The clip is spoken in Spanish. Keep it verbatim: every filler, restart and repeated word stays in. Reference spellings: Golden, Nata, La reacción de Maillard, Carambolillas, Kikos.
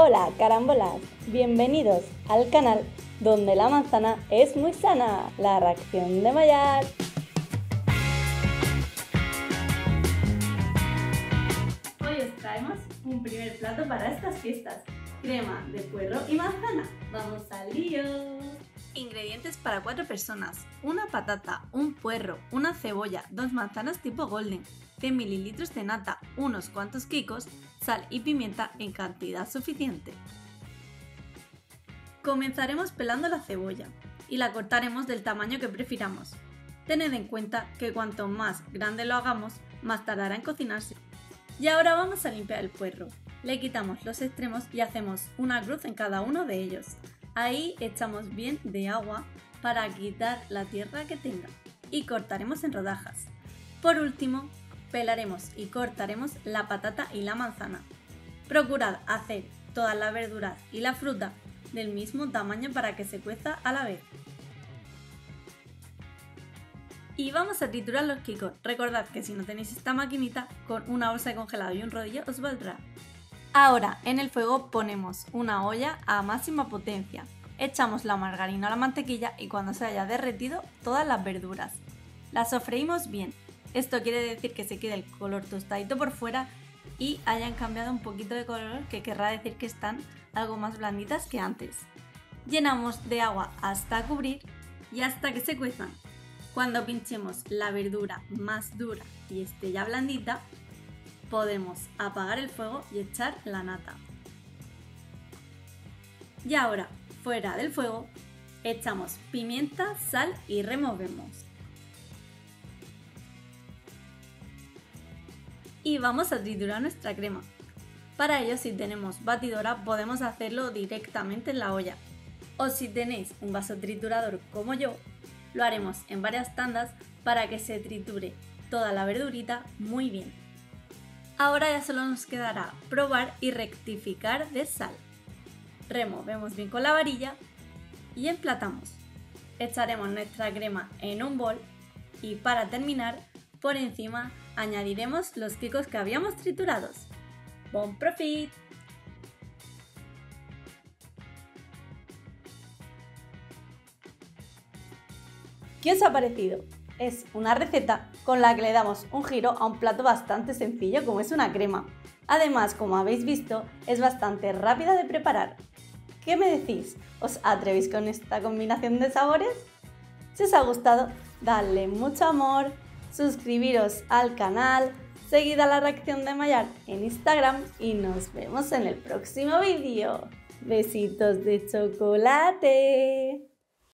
Hola carambolas, bienvenidos al canal donde la manzana es muy sana, la reacción de Maillard. Hoy os traemos un primer plato para estas fiestas, crema de puerro y manzana. ¡Vamos al lío! Ingredientes para cuatro personas: una patata, un puerro, una cebolla, dos manzanas tipo Golden, cien mililitros de nata, unos cuantos Kikos, sal y pimienta en cantidad suficiente. Comenzaremos pelando la cebolla y la cortaremos del tamaño que prefiramos. Tened en cuenta que cuanto más grande lo hagamos, más tardará en cocinarse. Y ahora vamos a limpiar el puerro. Le quitamos los extremos y hacemos una cruz en cada uno de ellos. Ahí echamos bien de agua para quitar la tierra que tenga y cortaremos en rodajas. Por último, pelaremos y cortaremos la patata y la manzana. Procurad hacer todas las verduras y la fruta del mismo tamaño para que se cueza a la vez. Y vamos a triturar los Kikos. Recordad que si no tenéis esta maquinita, con una bolsa de congelado y un rodillo os valdrá. Ahora en el fuego ponemos una olla a máxima potencia, echamos la margarina o la mantequilla y cuando se haya derretido todas las verduras. Las sofreímos bien, esto quiere decir que se quede el color tostadito por fuera y hayan cambiado un poquito de color, que querrá decir que están algo más blanditas que antes. Llenamos de agua hasta cubrir y hasta que se cuezan. Cuando pinchemos la verdura más dura y esté ya blandita, podemos apagar el fuego y echar la nata. Y ahora, fuera del fuego, echamos pimienta, sal y removemos. Y vamos a triturar nuestra crema. Para ello, si tenemos batidora, podemos hacerlo directamente en la olla. O si tenéis un vaso triturador como yo, lo haremos en varias tandas para que se triture toda la verdurita muy bien. Ahora ya solo nos quedará probar y rectificar de sal. Removemos bien con la varilla y emplatamos. Echaremos nuestra crema en un bol y para terminar, por encima añadiremos los Kikos que habíamos triturados. ¡Bon profit! ¿Qué os ha parecido? Es una receta con la que le damos un giro a un plato bastante sencillo como es una crema. Además, como habéis visto, es bastante rápida de preparar. ¿Qué me decís? ¿Os atrevéis con esta combinación de sabores? Si os ha gustado, dadle mucho amor, suscribiros al canal, seguid a La Reacción de Maillard en Instagram y nos vemos en el próximo vídeo. ¡Besitos de chocolate!